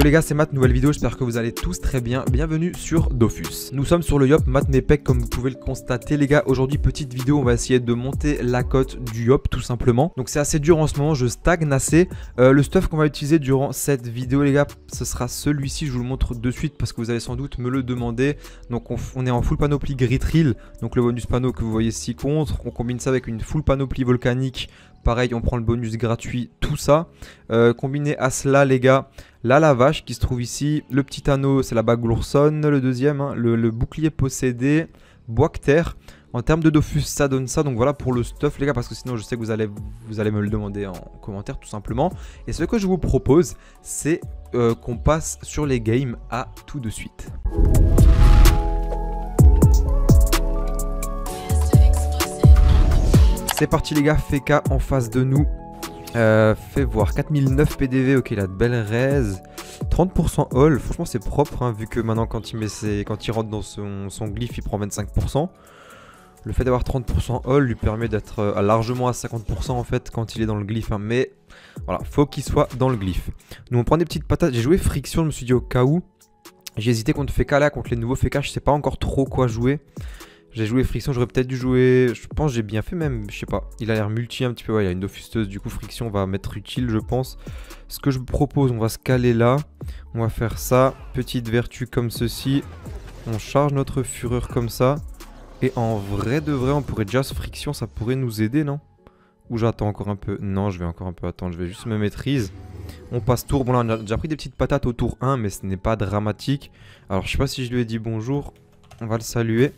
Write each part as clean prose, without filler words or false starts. Yo les gars, c'est Matt, nouvelle vidéo, j'espère que vous allez tous très bien, bienvenue sur Dofus. Nous sommes sur le Yop, Matt Népec, comme vous pouvez le constater les gars. Aujourd'hui petite vidéo, on va essayer de monter la cote du Yop tout simplement. Donc c'est assez dur en ce moment, je stagne assez. Le stuff qu'on va utiliser durant cette vidéo les gars, ce sera celui-ci, je vous le montre de suite parce que vous allez sans doute me le demander. Donc on est en full panoplie Gritril, donc le bonus panneau que vous voyez ci contre. On combine ça avec une full panoplie volcanique, pareil on prend le bonus gratuit, tout ça. Combiné à cela les gars, la lavache qui se trouve ici, le petit anneau c'est la bague Glourson, le deuxième, hein, le bouclier possédé, bois-terre. En termes de Dofus ça donne ça, donc voilà pour le stuff les gars, parce que sinon je sais que vous allez me le demander en commentaire tout simplement. Et ce que je vous propose c'est qu'on passe sur les games. À tout de suite. C'est parti les gars, Feca en face de nous. Fait voir 4009 PDV, ok il a de belles raise, 30% haul, franchement c'est propre hein, vu que maintenant quand il met quand il rentre dans son glyphe il prend 25%. Le fait d'avoir 30% haul lui permet d'être largement à 50% en fait quand il est dans le glyphe hein, mais voilà faut qu'il soit dans le glyphe. Nous on prend des petites patates, j'ai joué friction, je me suis dit au cas où. J'ai hésité contre Feca là, contre les nouveaux Feca je sais pas encore trop quoi jouer. J'ai joué friction, j'aurais peut-être dû jouer, je pense j'ai bien fait même, je sais pas, il a l'air multi un petit peu, ouais, il a une dofusteuse, du coup friction va m'être utile je pense. Ce que je vous propose, on va se caler là, on va faire ça, petite vertu comme ceci, on charge notre fureur comme ça, et en vrai de vrai on pourrait déjà se friction, ça pourrait nous aider non? Ou j'attends encore un peu, non je vais encore un peu attendre, je vais juste me maîtrise. On passe tour, bon là on a déjà pris des petites patates au tour 1 mais ce n'est pas dramatique, alors je sais pas si je lui ai dit bonjour, on va le saluer.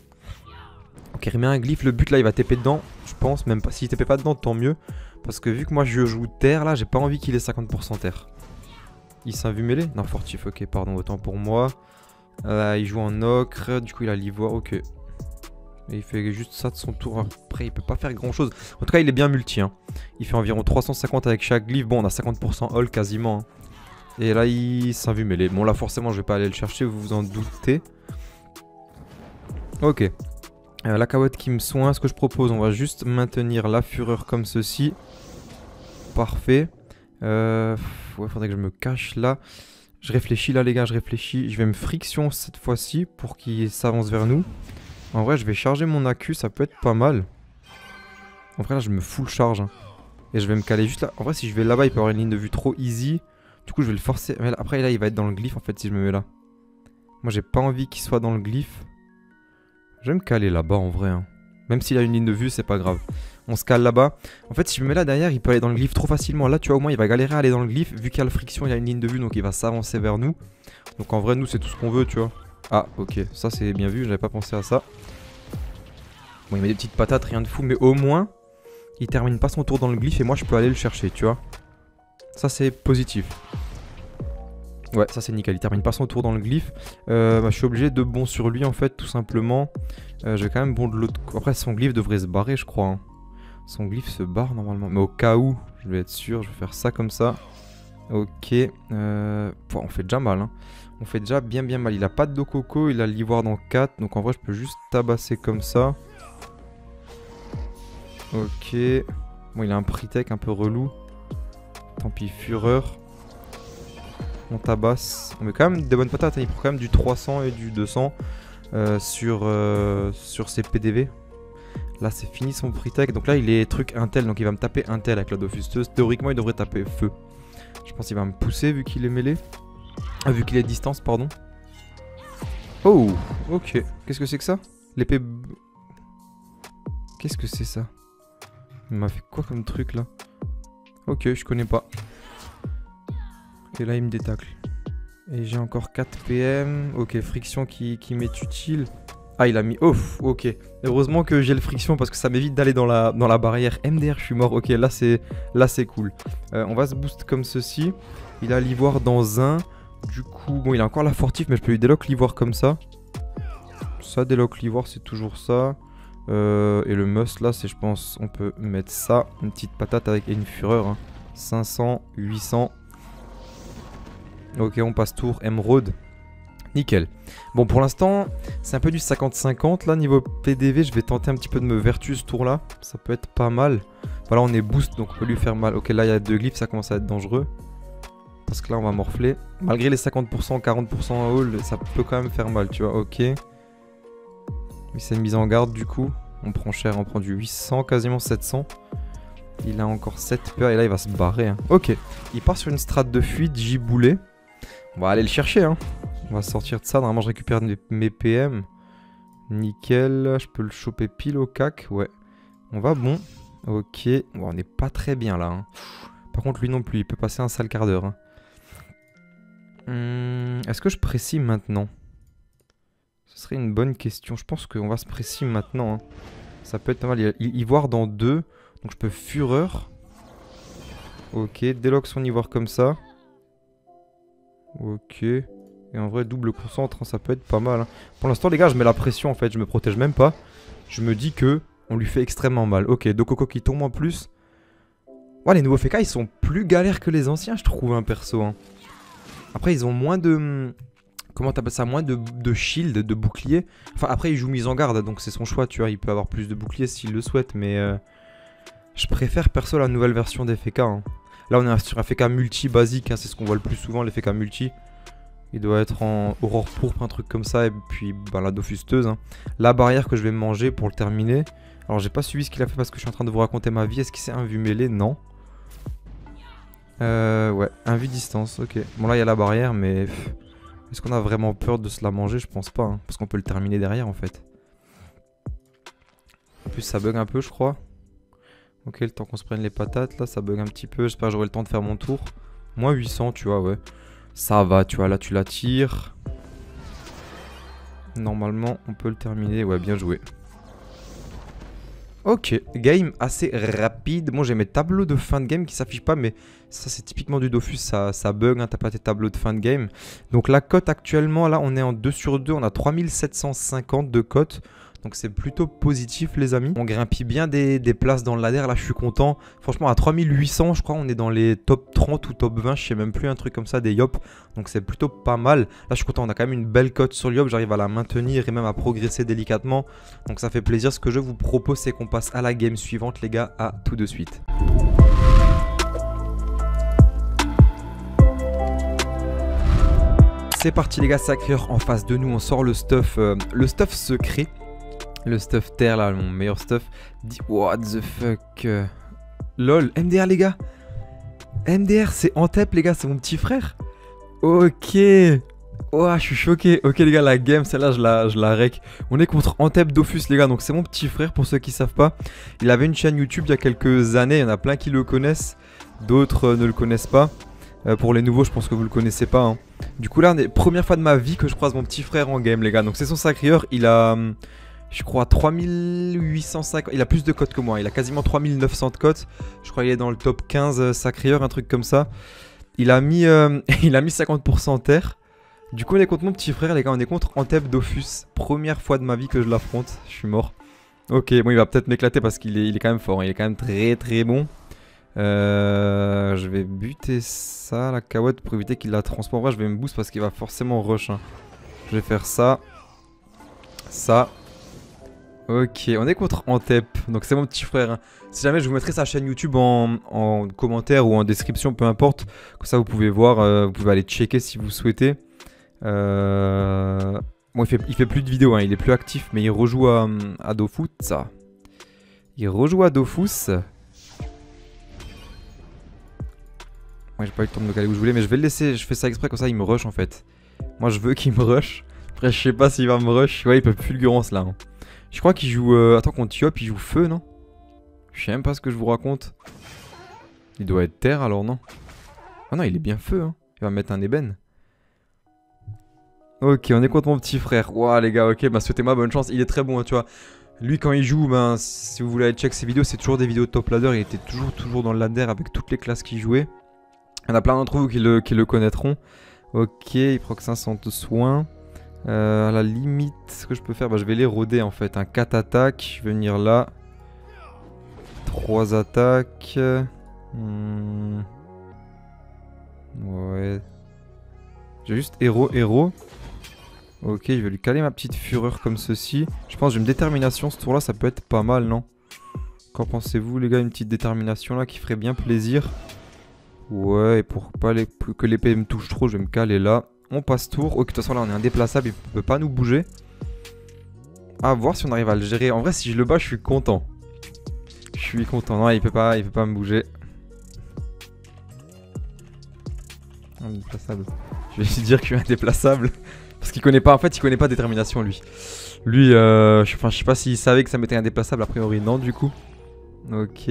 Ok, il remet un glyphe, le but là il va TP dedans, je pense, même pas, s'il TP pas dedans tant mieux. Parce que vu que moi je joue terre là, j'ai pas envie qu'il ait 50% terre. Il s'est vu mêlé? Non, fortif, ok, pardon, autant pour moi. Il joue en ocre, du coup il a l'ivoire, ok. Et il fait juste ça de son tour, après il peut pas faire grand chose. En tout cas il est bien multi, hein. Il fait environ 350 avec chaque glyphe, bon on a 50% haul quasiment. Hein. Et là il s'est vu mêlé, bon là forcément je vais pas aller le chercher, vous vous en doutez. Ok. La cabotte qui me soigne, ce que je propose, on va juste maintenir la fureur comme ceci. Parfait. Ouais, faudrait que je me cache là. Je réfléchis là les gars, je réfléchis. Je vais me friction cette fois-ci pour qu'il s'avance vers nous. En vrai, je vais charger mon accu, ça peut être pas mal. En vrai, là, je me full charge. Hein. Et je vais me caler juste là. En vrai, si je vais là-bas, il peut avoir une ligne de vue trop easy. Du coup, je vais le forcer. Mais là, après, là, il va être dans le glyphe en fait si je me mets là. Moi, j'ai pas envie qu'il soit dans le glyphe. Je vais me caler là-bas en vrai. Hein. Même s'il a une ligne de vue, c'est pas grave. On se cale là-bas. En fait, si je me mets là derrière, il peut aller dans le glyphe trop facilement. Là, tu vois, au moins, il va galérer à aller dans le glyphe. Vu qu'il y a le friction, il y a une ligne de vue, donc il va s'avancer vers nous. Donc en vrai, nous, c'est tout ce qu'on veut, tu vois. Ah, ok. Ça, c'est bien vu. J'avais pas pensé à ça. Bon, il met des petites patates, rien de fou. Mais au moins, il termine pas son tour dans le glyphe et moi, je peux aller le chercher, tu vois. Ça, c'est positif. Ouais, ça c'est nickel, il termine pas son tour dans le glyphe. Bah, je suis obligé de bond sur lui en fait, tout simplement. Je vais quand même bond de l'autre. Après, son glyphe devrait se barrer, je crois. Hein. Son glyphe se barre normalement. Mais au cas où, je vais être sûr, je vais faire ça comme ça. Ok. On fait déjà mal. Hein. On fait déjà bien mal. Il a pas de dos coco, il a l'ivoire dans 4. Donc en vrai, je peux juste tabasser comme ça. Ok. Bon, il a un pre-tech un peu relou. Tant pis, fureur. On tabasse, on met quand même des bonnes patates, hein. Il prend quand même du 300 et du 200 sur ses PDV. Là c'est fini son pre-tech, donc là il est truc intel, donc il va me taper intel avec la dofusteuse. Théoriquement il devrait taper feu. Je pense qu'il va me pousser vu qu'il est mêlé, vu qu'il est distance pardon. Oh ok, qu'est-ce que c'est que ça? L'épée... Qu'est-ce que c'est ça? Il m'a fait quoi comme truc là? Ok, je connais pas. Et là il me détacle. Et j'ai encore 4 PM. Ok, friction qui m'est utile. Ah il a mis off, ok. Heureusement que j'ai le friction parce que ça m'évite d'aller dans la barrière. MDR je suis mort, ok là c'est cool. On va se boost comme ceci. Il a l'ivoire dans 1. Du coup, bon il a encore la fortif mais je peux lui délock l'ivoire comme ça. Ça délock l'ivoire c'est toujours ça. Et le must là c'est je pense on peut mettre ça. Une petite patate avec une fureur. Hein. 500, 800. Ok, on passe tour, émeraude, nickel. Bon, pour l'instant, c'est un peu du 50-50 là, niveau PDV, je vais tenter un petit peu de me vertu ce tour là, ça peut être pas mal. Voilà, on est boost, donc on peut lui faire mal. Ok, là, il y a 2 glyphes, ça commence à être dangereux. parce que là on va morfler. Malgré les 50%, 40% à hold, ça peut quand même faire mal, tu vois. Ok. Mais c'est une mise en garde du coup. On prend cher, on prend du 800, quasiment 700. Il a encore 7 peurs et là il va se barrer. Hein. Ok, il part sur une strat de fuite, giboulé. On va aller le chercher. Hein. On va sortir de ça. Normalement je récupère mes PM. Nickel, je peux le choper pile au cac. Ouais, on va bon. Ok, bon, on n'est pas très bien là. Hein. Par contre lui non plus, il peut passer un sale quart d'heure. Hein. Est-ce que je précise maintenant? Ce serait une bonne question. Je pense qu'on va se préciser maintenant. Hein. Ça peut être pas mal. Ivoire dans 2. Donc je peux fureur. Ok. Déloque son ivoire comme ça. Ok. Et en vrai, double concentre. Hein, ça peut être pas mal. Hein. Pour l'instant, les gars, je mets la pression en fait. Je me protège même pas. Je me dis que on lui fait extrêmement mal. Ok. Dokoko qui tombe en plus. Ouais, les nouveaux Feca, ils sont plus galères que les anciens, je trouve, un perso. Hein. Après, ils ont moins de. Comment t'appelles ça? Moins de shield, de bouclier. Enfin après il joue mise en garde donc c'est son choix tu vois. Il peut avoir plus de bouclier s'il le souhaite mais je préfère perso la nouvelle version des Feca. Hein. Là on est sur un Feca multi basique, hein, c'est ce qu'on voit le plus souvent les Feca multi. Il doit être en aurore pourpre, un truc comme ça et puis ben, la dofusteuse. Hein. La barrière que je vais manger pour le terminer. Alors j'ai pas suivi ce qu'il a fait parce que je suis en train de vous raconter ma vie. Est-ce qu'il s'est invu mêlé? Non. Ouais, invu distance, ok. Bon là il y a la barrière mais... Est-ce qu'on a vraiment peur de se la manger? Je pense pas, hein, parce qu'on peut le terminer derrière en fait. En plus ça bug un peu je crois. Ok, le temps qu'on se prenne les patates là, ça bug un petit peu. J'espère que j'aurai le temps de faire mon tour. Moins 800 tu vois, ouais. Ça va tu vois, là tu la tires. Normalement on peut le terminer, ouais bien joué. Ok, game assez rapide. Bon j'ai mes tableaux de fin de game qui s'affichent pas mais ça c'est typiquement du Dofus, ça bug, hein, t'as pas tes tableaux de fin de game. Donc la cote actuellement, là on est en 2/2, on a 3750 de cote. Donc c'est plutôt positif les amis. On grimpit bien des places dans le ladder, là je suis content. Franchement à 3800 je crois on est dans les top 30 ou top 20, je sais même plus un truc comme ça des Yop. Donc c'est plutôt pas mal. Là je suis content, on a quand même une belle cote sur Yop, j'arrive à la maintenir et même à progresser délicatement. Donc ça fait plaisir, ce que je vous propose c'est qu'on passe à la game suivante les gars, à tout de suite. C'est parti les gars, Sacrieur en face de nous, on sort le stuff secret. Le stuff terre là, mon meilleur stuff. What the fuck. LOL, MDR les gars. MDR c'est Antep les gars, c'est mon petit frère. Ok. Ouah, je suis choqué. Ok les gars, la game, celle-là je la rec. On est contre Antep Dofus les gars, donc c'est mon petit frère pour ceux qui savent pas. Il avait une chaîne YouTube il y a quelques années, il y en a plein qui le connaissent. D'autres ne le connaissent pas. Pour les nouveaux je pense que vous le connaissez pas. Hein. Du coup là, première fois de ma vie que je croise mon petit frère en game les gars. Donc c'est son Sacrieur, il a... Je crois 3850, il a plus de cotes que moi, il a quasiment 3900 de cotes. Je crois qu'il est dans le top 15 Sacrieur, un truc comme ça. Il a mis 50% en terre. Du coup on est contre mon petit frère les gars, on est contre Antep Dofus. Première fois de ma vie que je l'affronte, je suis mort. Ok, bon il va peut-être m'éclater parce qu'il est quand même fort, hein. Il est quand même très très bon. Je vais buter ça, la cahuète, pour éviter qu'il la transforme. En vrai je vais me boost parce qu'il va forcément rush. Hein. Je vais faire ça. Ça. Ok, on est contre Antep, donc c'est mon petit frère. Hein. Si jamais je vous mettrai sa chaîne YouTube en commentaire ou en description, peu importe. Comme ça vous pouvez voir, vous pouvez aller checker si vous souhaitez. Bon, il fait plus de vidéos, hein. Il est plus actif, mais il rejoue à Dofus. Ça. Il rejoue à Dofus. Moi j'ai pas eu le temps de me caler où je voulais, mais je vais le laisser, je fais ça exprès, comme ça il me rush en fait. Moi je veux qu'il me rush. Après je sais pas s'il va me rush, ouais il peut fulgurance là. Hein. Je crois qu'il joue... Attends, contre Yop, il joue feu, non? Je sais même pas ce que je vous raconte. Il doit être terre, alors non? Ah non, il est bien feu, hein. Il va mettre un ébène. Ok, on est contre mon petit frère. Ouah, les gars, ok, bah souhaitez-moi bonne chance. Il est très bon, hein, tu vois. Lui, quand il joue, ben, si vous voulez aller check ses vidéos, c'est toujours des vidéos de top ladder. Il était toujours dans le ladder avec toutes les classes qu'il jouait. Il y en a plein d'entre vous qui le connaîtront. Ok, il proc 500 de soins. À la limite, ce que je peux faire, bah, je vais les roder en fait. Un 4 attaques, je vais venir là. 3 attaques. Ouais. J'ai juste héros. Ok, je vais lui caler ma petite fureur comme ceci. Je pense que j'ai une détermination ce tour-là, ça peut être pas mal, non? Qu'en pensez-vous, les gars? Une petite détermination là qui ferait bien plaisir. Ouais, et pour pas que l'épée me touche trop, je vais me caler là. On passe tour. Ok, de toute façon, là, on est indéplaçable. Il peut pas nous bouger. À voir si on arrive à le gérer. En vrai, si je le bats, je suis content. Je suis content. Non, il peut pas me bouger. Indéplaçable. Je vais dire que je suis indéplaçable. Parce qu'il connaît pas. En fait, il connaît pas détermination, lui. Lui, je sais pas s'il savait que ça m'était indéplaçable. A priori, non, du coup. Ok.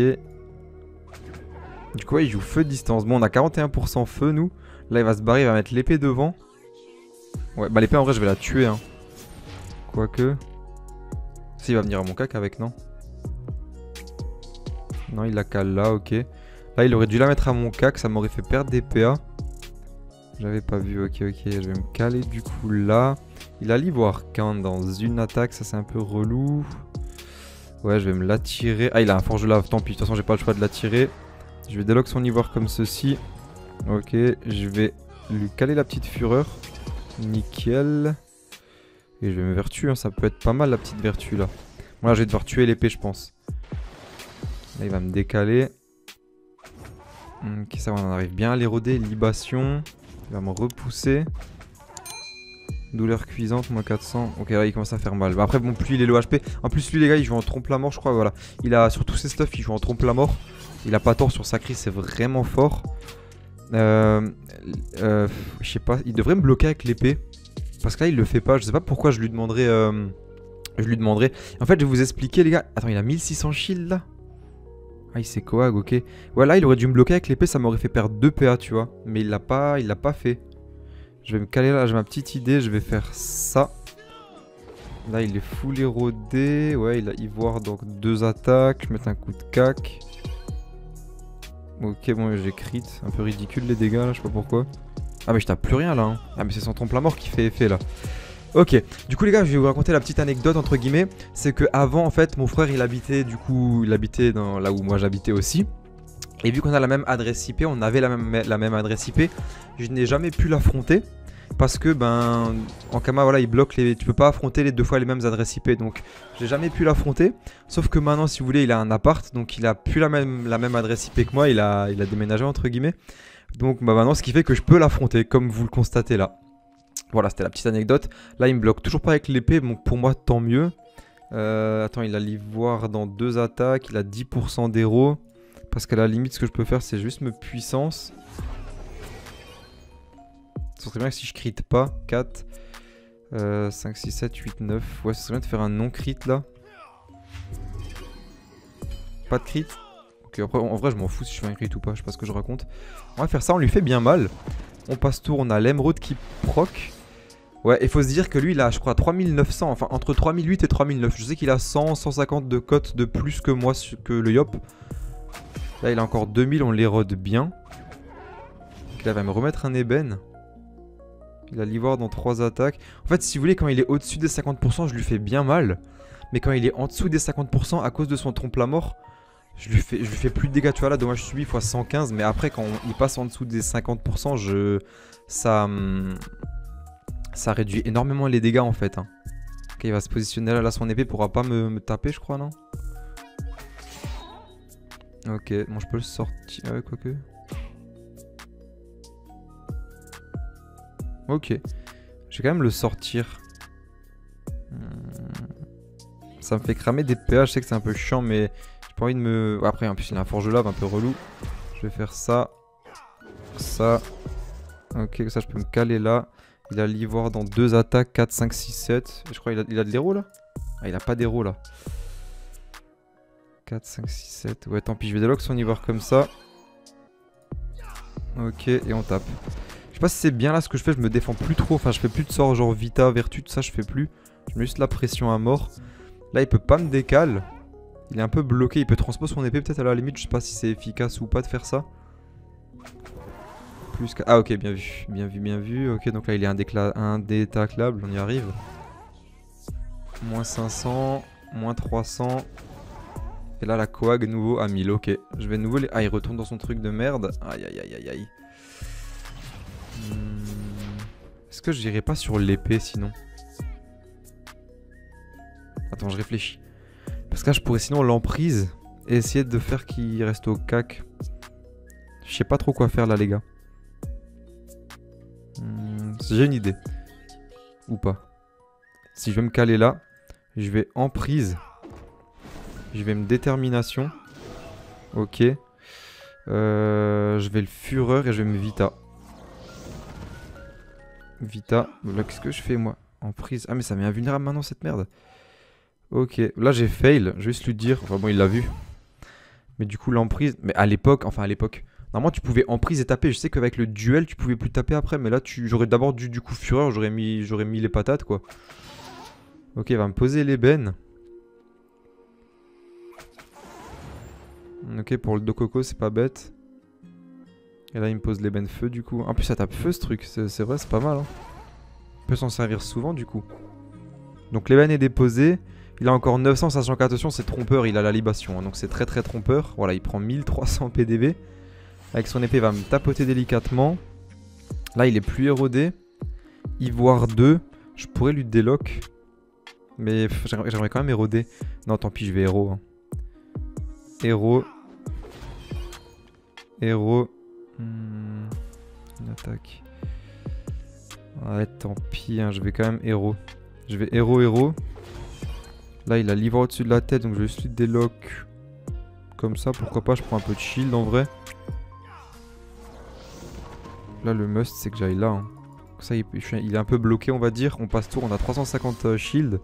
Du coup, ouais, il joue feu de distance. Bon, on a 41% feu, nous. Là, il va se barrer, il va mettre l'épée devant. Ouais, bah l'épée, en vrai, je vais la tuer, hein. Quoique. Si, il va venir à mon cac avec, non? Non, il la cale là, ok. Là, il aurait dû la mettre à mon cac, ça m'aurait fait perdre des PA. J'avais pas vu, ok. Je vais me caler du coup là. Il a l'ivoire quand dans une attaque, ça c'est un peu relou. Ouais, je vais me l'attirer. Ah, il a un forge de lave, tant pis. De toute façon, j'ai pas le choix de l'attirer. Je vais délock son ivoire comme ceci. Ok, je vais lui caler la petite fureur. Nickel. Et je vais me vertu, hein. Ça peut être pas mal la petite vertu là. Bon, là, je vais devoir tuer l'épée, je pense. Là, il va me décaler. Ok, ça va, on arrive bien à l'éroder. Libation. Il va me repousser. Douleur cuisante, moins 400. Ok, là il commence à faire mal. Bah, après, bon, plus il est low HP. En plus, lui, les gars, il joue en trompe la mort, je crois. Voilà. Il a sur tous ses stuffs, il joue en trompe la mort. Il a pas tort sur sa crise, c'est vraiment fort. Je sais pas, il devrait me bloquer avec l'épée. Parce que là, il le fait pas. Je sais pas pourquoi je lui demanderais. En fait, je vais vous expliquer, les gars. Attends, il a 1600 shield là. Ah, il s'est coag, ok. Ouais, là, il aurait dû me bloquer avec l'épée, ça m'aurait fait perdre 2 PA, tu vois. Mais il l'a pas fait. Je vais me caler là, j'ai ma petite idée, je vais faire ça. Là, il est full érodé. Ouais, il a ivoire, donc 2 attaques. Je mets un coup de cac. Ok, bon, j'ai crit. Un peu ridicule les dégâts là, je sais pas pourquoi. Ah, mais je tape plus rien là. Hein. Ah, mais c'est son trompe la mort qui fait effet là. Ok, du coup les gars, je vais vous raconter la petite anecdote entre guillemets. C'est que avant, en fait, mon frère il habitait dans là où moi j'habitais aussi. Et vu qu'on a la même adresse IP, on avait la même adresse IP, je n'ai jamais pu l'affronter. Parce que ben en Kama, voilà, il bloque les. Tu peux pas affronter les deux fois les mêmes adresses IP. Donc j'ai jamais pu l'affronter. Sauf que maintenant, si vous voulez, il a un appart. Donc il a plus la même adresse IP que moi. Il a déménagé entre guillemets. Donc bah, maintenant, ce qui fait que je peux l'affronter, comme vous le constatez là. Voilà, c'était la petite anecdote. Là, il me bloque toujours pas avec l'épée. Bon, pour moi, tant mieux. Attends, il a l'ivoire dans 2 attaques. Il a 10% d'héros. Parce qu'à la limite, ce que je peux faire, c'est juste me puissance. Ce serait bien que si je crit pas, 4, 5, 6, 7, 8, 9. Ouais, ce serait bien de faire un non-crit là. Pas de crit. Ok, après, en vrai, je m'en fous si je fais un crit ou pas, je sais pas ce que je raconte. On va faire ça, on lui fait bien mal. On passe tour, on a l'émeraude qui proc. Ouais, et faut se dire que lui, il a, je crois, 3900, enfin entre 3008 et 3009. Je sais qu'il a 100, 150 de cotes de plus que moi, que le Yop. Là, il a encore 2000, on l'érode bien. Donc là, il va me remettre un ébène. Il a l'ivoire dans 3 attaques. En fait, si vous voulez, quand il est au-dessus des 50%, je lui fais bien mal. Mais quand il est en dessous des 50%, à cause de son trompe-la-mort, je lui fais plus de dégâts. Tu vois, là, dommage subi x 115. Mais après, quand il passe en dessous des 50%, ça réduit énormément les dégâts, en fait. Hein. Ok, il va se positionner là. Là, son épée pourra pas me taper, je crois, non? Ok, bon, je peux le sortir. Ah ouais, quoique. Ok, je vais quand même le sortir. Ça me fait cramer des PA, je sais que c'est un peu chiant, mais j'ai pas envie de me... Après, en plus, il a un forge de lave un peu relou. Je vais faire ça. Ça. Ok, ça, je peux me caler là. Il a l'ivoire dans 2 attaques, 4, 5, 6, 7. Je crois qu'il a de l'héros là. Ah, il a pas d'héros là. 4, 5, 6, 7. Ouais, tant pis, je vais délock son ivoire comme ça. Ok, et on tape. Je sais pas si c'est bien là ce que je fais, je me défends plus trop, enfin je fais plus de sorts genre Vita, Vertu, tout ça je fais plus. Je mets juste la pression à mort. Là il peut pas me décaler, il est un peu bloqué, il peut transposer son épée peut-être à la limite, je sais pas si c'est efficace ou pas de faire ça. Plus que... Ah ok, bien vu, ok donc là il est indétaclable, on y arrive. Moins 500, moins 300, et là la coag nouveau à 1000, ok. Je vais nouveau les... Ah il retourne dans son truc de merde, aïe. Est-ce que j'irai pas sur l'épée sinon? Attends, je réfléchis. Parce que là, je pourrais sinon l'emprise et essayer de faire qu'il reste au cac. Je Je sais pas trop quoi faire là, les gars. J'ai une idée. Ou pas. Si je vais me caler là, je vais emprise. Je vais me détermination. Ok. Je vais le fureur et je vais me vita. Vita. Là, qu'est-ce que je fais, moi? Emprise. Ah, mais ça m'est invulnérable maintenant, cette merde. Ok. Là, j'ai fail. Je vais juste lui dire. Enfin, bon, il l'a vu. Mais du coup, l'emprise. Mais à l'époque, enfin, à l'époque. Normalement, tu pouvais emprise et taper. Je sais qu'avec le duel, tu pouvais plus taper après. Mais là, j'aurais d'abord dû, du coup, fureur. J'aurais mis les patates, quoi. Ok, il va me poser l'ébène. Ok, pour le Dococo, c'est pas bête. Et là, il me pose l'ébène feu, du coup. En plus, ça tape feu, ce truc. C'est vrai, c'est pas mal. Hein. On peut s'en servir souvent, du coup. Donc, l'ébène est déposé. Il a encore 900, sachant qu'attention, c'est trompeur. Il a la libation. Hein, donc, c'est très, très trompeur. Voilà, il prend 1300 PDB. Avec son épée, il va me tapoter délicatement. Là, il est plus érodé. Ivoire 2. Je pourrais lui déloc. Mais j'aimerais quand même éroder. Non, tant pis, je vais héros. Hein. Héros. Héros. Une attaque. Ouais, tant pis, hein, je vais quand même héros. Je vais héros. Là, il a l'ivoire au-dessus de la tête, donc je vais juste lui déloc. Comme ça, pourquoi pas, je prends un peu de shield en vrai. Là, le must, c'est que j'aille là. Hein. Comme ça, il est un peu bloqué, on va dire. On passe tour, on a 350 shield.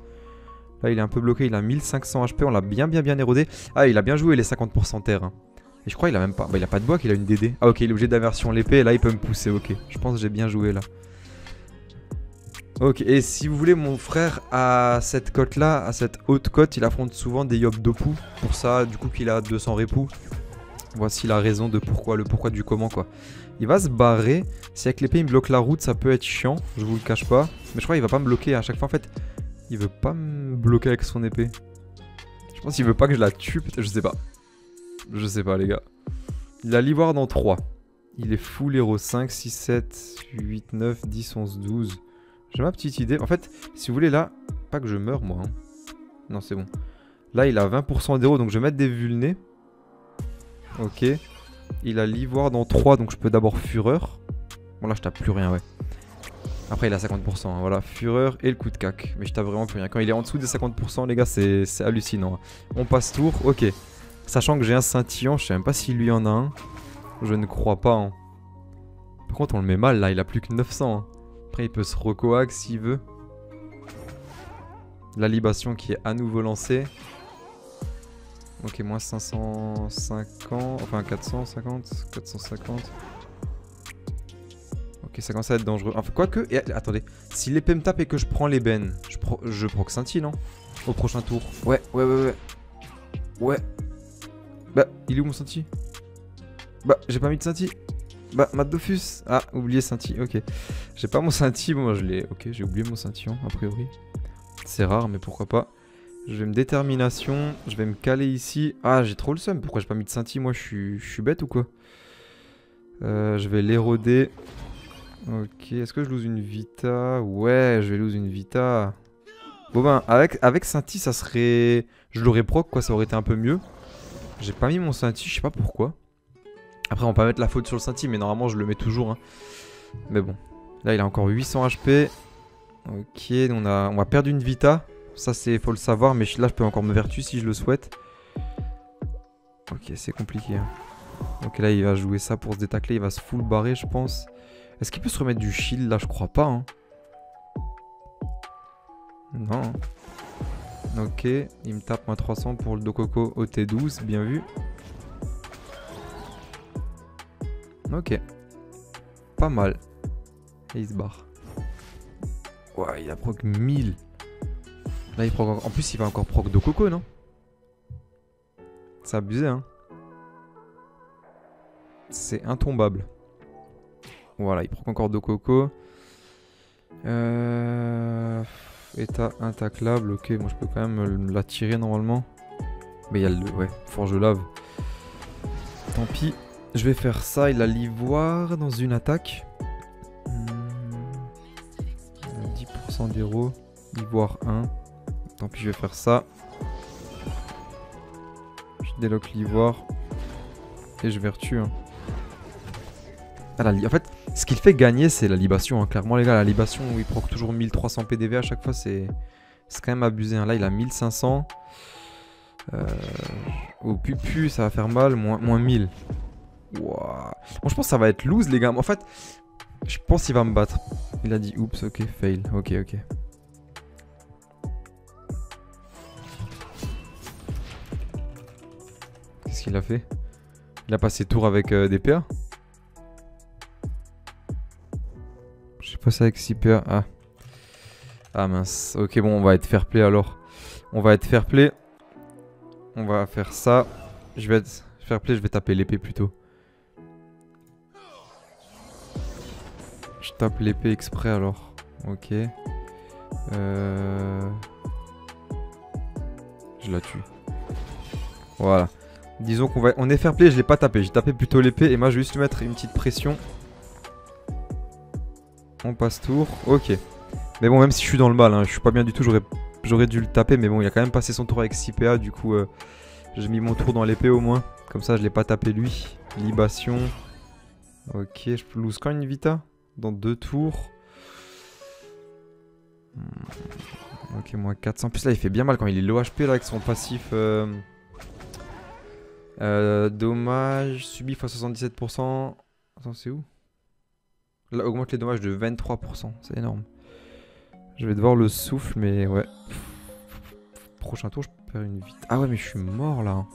Là, il est un peu bloqué, il a 1500 HP, on l'a bien érodé. Ah, il a bien joué les 50% terre. Hein. Et je crois qu'il a même pas... Bah, il a pas de bois, qu'il a une DD. Ah, ok, il est obligé d'aversion l'épée, et là, il peut me pousser, ok. Je pense que j'ai bien joué, là. Ok, et si vous voulez, mon frère, à cette cote-là, à cette haute cote, il affronte souvent des Yop Dopu. Pour ça, du coup, qu'il a 200 répou. Voici la raison de pourquoi, le pourquoi du comment, quoi. Il va se barrer. Si avec l'épée, il me bloque la route, ça peut être chiant, je vous le cache pas. Mais je crois qu'il va pas me bloquer à chaque fois, en fait... Il veut pas me bloquer avec son épée. Je pense qu'il veut pas que je la tue, peut-être, je sais pas. Je sais pas, les gars. Il a l'ivoire dans 3. Il est full héros 5, 6, 7, 8, 9, 10, 11, 12. J'ai ma petite idée. En fait, si vous voulez, là, pas que je meure, moi. Hein. Non, c'est bon. Là, il a 20% d'héros, donc je vais mettre des vulnés. Ok. Il a l'ivoire dans 3, donc je peux d'abord fureur. Bon, là, je tape plus rien, ouais. Après, il a 50%, hein, voilà, fureur et le coup de cac. Mais je tape vraiment plus rien. Quand il est en dessous des 50%, les gars, c'est hallucinant. Hein. On passe tour, ok. Sachant que j'ai un scintillant, je sais même pas s'il lui en a un. Je ne crois pas. Hein. Par contre, on le met mal, là, il a plus que 900. Hein. Après, il peut se recoag s'il veut. La libation qui est à nouveau lancée. Ok, moins 550, enfin 450, 450... Ok, ça commence à être dangereux. Enfin, quoique. Attendez. Si l'épée me tape et que je prends l'ébène, je proc scintille, non? Au prochain tour. Ouais. Bah, il est où mon scintille? Bah, j'ai pas mis de scintille. Bah, Matt Dofus. Ah, oublié scintille. Ok. J'ai pas mon scintille. Bon, moi je l'ai. Ok, j'ai oublié mon scintillant, a priori. C'est rare, mais pourquoi pas. Je vais me détermination. Je vais me caler ici. Ah, j'ai trop le seum. Pourquoi j'ai pas mis de scintille? Moi, je suis bête ou quoi? Je vais l'éroder. Ok, est-ce que je lose une Vita? Ouais, je vais lose une Vita. Bon ben, avec Scinti, ça serait... Je l'aurais proc, quoi, ça aurait été un peu mieux. J'ai pas mis mon Scinti, je sais pas pourquoi. Après, on peut mettre la faute sur le Scinti, mais normalement, je le mets toujours. Hein. Mais bon, là, il a encore 800 HP. Ok, on va perdre une Vita. Ça, c'est faut le savoir, mais là, je peux encore me vertu si je le souhaite. Ok, c'est compliqué. Hein. Ok, là, il va jouer ça pour se détacler. Il va se full barrer, je pense. Est-ce qu'il peut se remettre du shield là? Je crois pas. Hein. Non. Ok, il me tape moins 300 pour le Dococo OT12, bien vu. Ok. Pas mal. Et il se barre. Ouais, il a proc 1000. Là, il proc encore... En plus, il va encore proc Dococo, non? C'est abusé, hein. C'est intombable. Voilà, il prend encore Dococo. État intaclable. Ok, moi je peux quand même la tirer normalement. Mais il y a le... Ouais, forge lave. Tant pis. Je vais faire ça. Il a l'ivoire dans une attaque. 10% d'héros. Ivoire 1. Tant pis, je vais faire ça. Je déloque l'ivoire. Et je vertue. Hein. En fait, ce qu'il fait gagner, c'est la libation. Hein. Clairement, les gars, la libation, il proc toujours 1300 PDV à chaque fois, c'est quand même abusé. Hein. Là, il a 1500. Au pupu, ça va faire mal. Moins 1000. Wow. Bon, je pense que ça va être loose, les gars. En fait, je pense qu'il va me battre. Il a dit oups, ok, fail. Ok, ok. Qu'est-ce qu'il a fait? Il a passé tour avec des PA. J'ai passé avec 6 PA. Ah. Ah mince. Ok, bon, on va être fair play alors. On va être fair play. On va faire ça. Je vais être fair play, je vais taper l'épée plutôt. Je tape l'épée exprès alors. Ok. Je la tue. Voilà. Disons qu'on va... on est fair play, je l'ai pas tapé. J'ai tapé plutôt l'épée et moi je vais juste lui mettre une petite pression. On passe tour. Ok. Mais bon, même si je suis dans le mal, hein, je suis pas bien du tout, j'aurais dû le taper. Mais bon, il a quand même passé son tour avec 6 PA. Du coup, j'ai mis mon tour dans l'épée au moins. Comme ça, je l'ai pas tapé lui. Libation. Ok, je peux lose quand une Vita dans 2 tours. Ok, moins 400. En plus, là, il fait bien mal quand il est low HP là, avec son passif. Dommage subi x 77%. Attends, c'est où? Là, augmente les dommages de 23%. C'est énorme. Je vais devoir le souffle, mais ouais. Prochain tour, je perds une vie. Ah ouais, mais je suis mort là.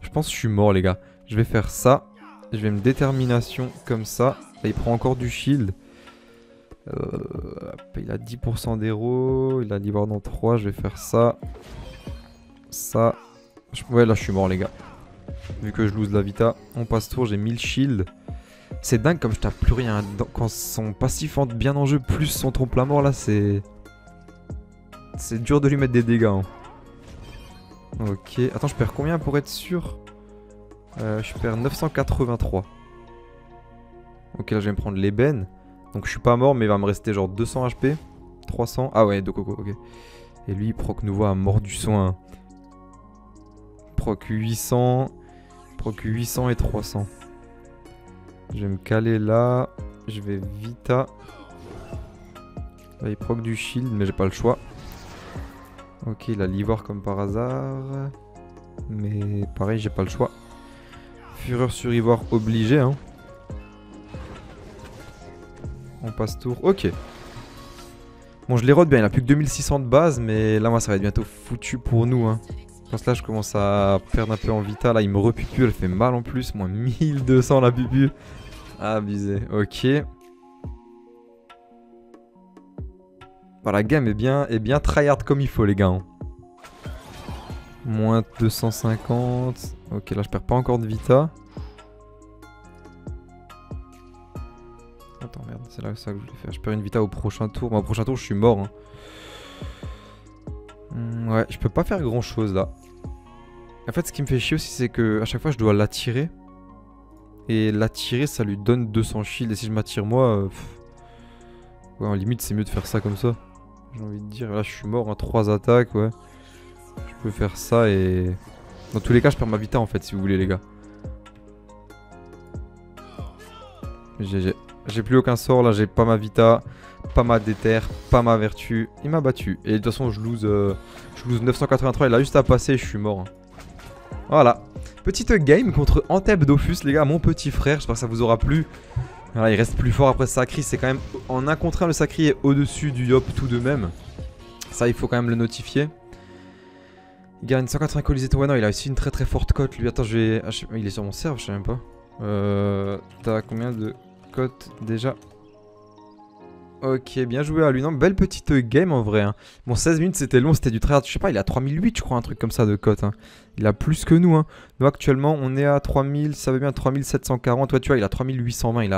Je pense que je suis mort, les gars. Je vais faire ça. Je vais me détermination comme ça. Là, il prend encore du shield. Il a 10% d'héros. Il a l'Ivoire dans 3. Je vais faire ça. Ça. Ouais, là, je suis mort, les gars. Vu que je lose la Vita. On passe tour, j'ai 1000 shield. C'est dingue comme je tape plus rien. Quand son passif entre bien en jeu, plus son trompe-la-mort là, c'est... c'est dur de lui mettre des dégâts. Hein. Ok. Attends, je perds combien pour être sûr? Je perds 983. Ok, là je vais me prendre l'ébène. Donc je suis pas mort, mais il va me rester genre 200 HP. 300. Ah ouais, de coco, ok. Et lui, il proc nouveau à mort du soin. Proc 800. Proc 800 et 300. Je vais me caler là. Je vais Vita. Là, il proc du shield, mais j'ai pas le choix. Ok, il a l'ivoire comme par hasard. Mais pareil, j'ai pas le choix. Fureur sur ivoire obligé. Hein. On passe tour. Ok. Bon, je les rote bien. Il a plus que 2600 de base, mais là, moi, ça va être bientôt foutu pour nous. Hein. Parce que là, je commence à perdre un peu en Vita. Là, il me repupule. Elle fait mal en plus. Moins 1200 la pupule. Abusé. Ok. Bah, la game est bien tryhard comme il faut, les gars. Hein. Moins 250. Ok, là, je perds pas encore de Vita. Attends, merde. C'est là ça que je voulais faire. Je perds une Vita au prochain tour. Bah, au prochain tour, je suis mort. Hein. Ouais, je peux pas faire grand chose là. En fait, ce qui me fait chier aussi, c'est que à chaque fois je dois l'attirer. Et l'attirer, ça lui donne 200 shield. Et si je m'attire moi. Ouais, en limite, c'est mieux de faire ça comme ça. J'ai envie de dire, là je suis mort, hein, 3 attaques, ouais. Je peux faire ça et. Dans tous les cas, je perds ma vita en fait, si vous voulez, les gars. GG. J'ai plus aucun sort là, j'ai pas ma vita, pas ma déter, pas ma vertu. Il m'a battu. Et de toute façon je lose 983, il a juste à passer, je suis mort. Voilà. Petite game contre Antep Dofus, les gars, mon petit frère, j'espère que ça vous aura plu. Voilà, il reste plus fort après Sacri, c'est quand même en 1 contre 1, le Sacri est au-dessus du Yop tout de même. Ça il faut quand même le notifier. Il gagne 180 colisés. Ouais non, il a aussi une très très forte cote lui. Attends, je vais... ah, je... il est sur mon serve, je sais même pas. T'as combien de... déjà. Ok, bien joué à lui. Non, belle petite game en vrai. Hein. Bon, 16 minutes c'était long, c'était du tryhard. Je sais pas, il a 3008, je crois, un truc comme ça de cote. Hein. Il a plus que nous. Hein. Nous actuellement, on est à 3000, ça veut bien 3740. Ouais, tu vois, il a 3820. Il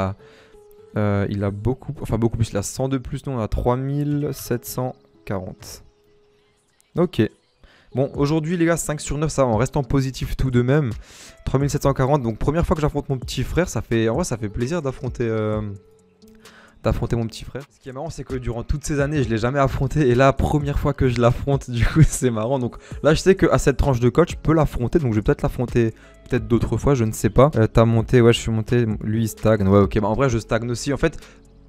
a beaucoup, enfin beaucoup plus. Il a 100 de plus. Nous, on a 3740. Ok. Bon, aujourd'hui les gars, 5 sur 9, ça va, on reste en positif tout de même. 3740, donc première fois que j'affronte mon petit frère, ça fait, en vrai ça fait plaisir d'affronter d'affronter mon petit frère. Ce qui est marrant, c'est que durant toutes ces années, je l'ai jamais affronté. Et là, première fois que je l'affronte, du coup, c'est marrant. Donc là, je sais qu'à cette tranche de coach, je peux l'affronter. Donc je vais peut-être l'affronter peut-être d'autres fois, je ne sais pas. T'as monté, ouais, je suis monté. Lui, il stagne. Ouais, ok. Bah en vrai, je stagne aussi. En fait,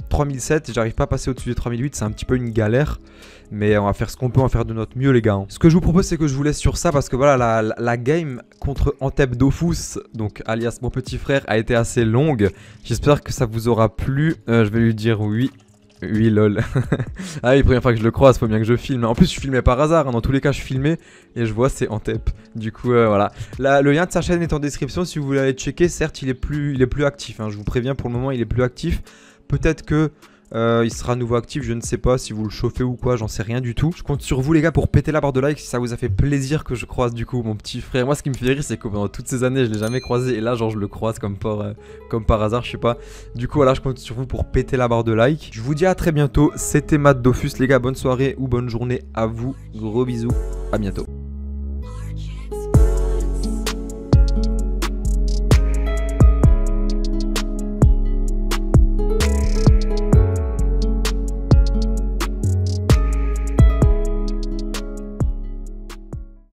3007, j'arrive pas à passer au-dessus des 3008, c'est un petit peu une galère. Mais on va faire ce qu'on peut, on va faire de notre mieux les gars. Ce que je vous propose, c'est que je vous laisse sur ça, parce que voilà, la game contre Antep Dofus, donc alias mon petit frère, a été assez longue. J'espère que ça vous aura plu. Je vais lui dire oui. Oui lol. Ah oui, première fois que je le croise, faut bien que je filme. En plus je filmais par hasard, hein. Dans tous les cas je filmais. Et je vois c'est Antep. Du coup voilà. Le lien de sa chaîne est en description si vous voulez aller checker. Certes il est plus actif hein. Je vous préviens, pour le moment il est plus actif. Peut-être que il sera à nouveau actif, je ne sais pas, si vous le chauffez ou quoi, j'en sais rien du tout. Je compte sur vous les gars pour péter la barre de like si ça vous a fait plaisir que je croise du coup mon petit frère. Moi ce qui me fait rire c'est que pendant toutes ces années je l'ai jamais croisé et là genre je le croise comme par hasard, je sais pas. Du coup voilà, je compte sur vous pour péter la barre de like. Je vous dis à très bientôt, c'était Matt Dofus les gars, bonne soirée ou bonne journée à vous, gros bisous, à bientôt.